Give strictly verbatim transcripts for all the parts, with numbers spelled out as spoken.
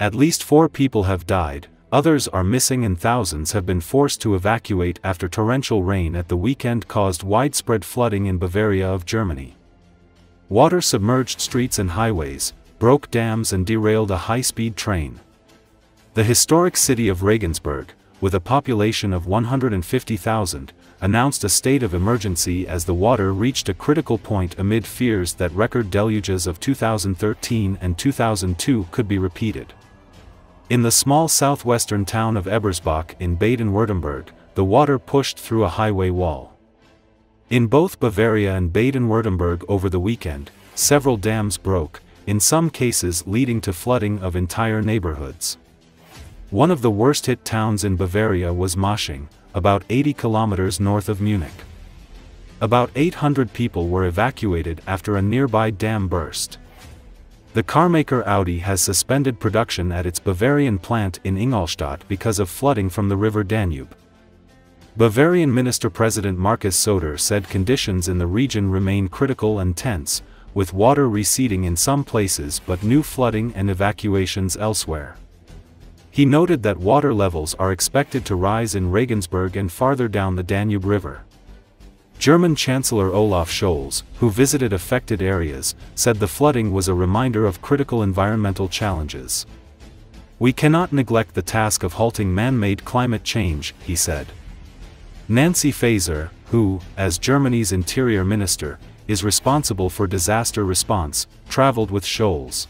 At least four people have died, others are missing and thousands have been forced to evacuate after torrential rain at the weekend caused widespread flooding in Bavaria of Germany. Water submerged streets and highways, broke dams and derailed a high-speed train. The historic city of Regensburg, with a population of one hundred fifty thousand, announced a state of emergency as the water reached a critical point amid fears that record deluges of two thousand thirteen and two thousand two could be repeated. In the small southwestern town of Ebersbach in Baden-Württemberg, the water pushed through a highway wall. In both Bavaria and Baden-Württemberg over the weekend, several dams broke, in some cases leading to flooding of entire neighborhoods. One of the worst-hit towns in Bavaria was Manching, about eighty kilometers north of Munich. About eight hundred people were evacuated after a nearby dam burst. The carmaker Audi has suspended production at its Bavarian plant in Ingolstadt because of flooding from the river Danube. Bavarian Minister-President Markus Söder said conditions in the region remain critical and tense, with water receding in some places but new flooding and evacuations elsewhere. He noted that water levels are expected to rise in Regensburg and farther down the Danube River. German Chancellor Olaf Scholz, who visited affected areas, said the flooding was a reminder of critical environmental challenges. "We cannot neglect the task of halting man-made climate change," he said. Nancy Faeser, who, as Germany's interior minister, is responsible for disaster response, traveled with Scholz.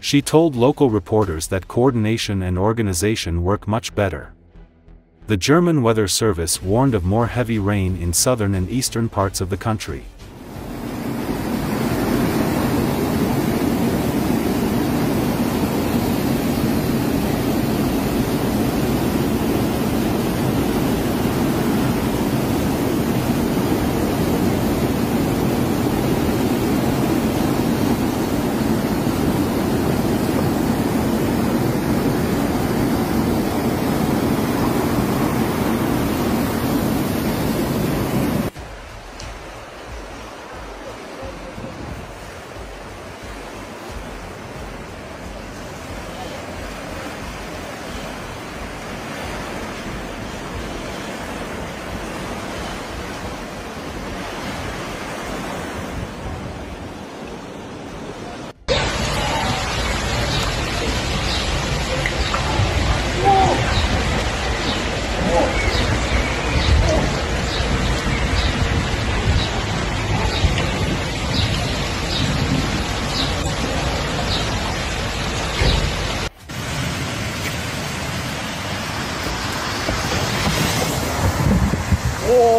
She told local reporters that coordination and organization work much better. The German Weather Service warned of more heavy rain in southern and eastern parts of the country. Oh!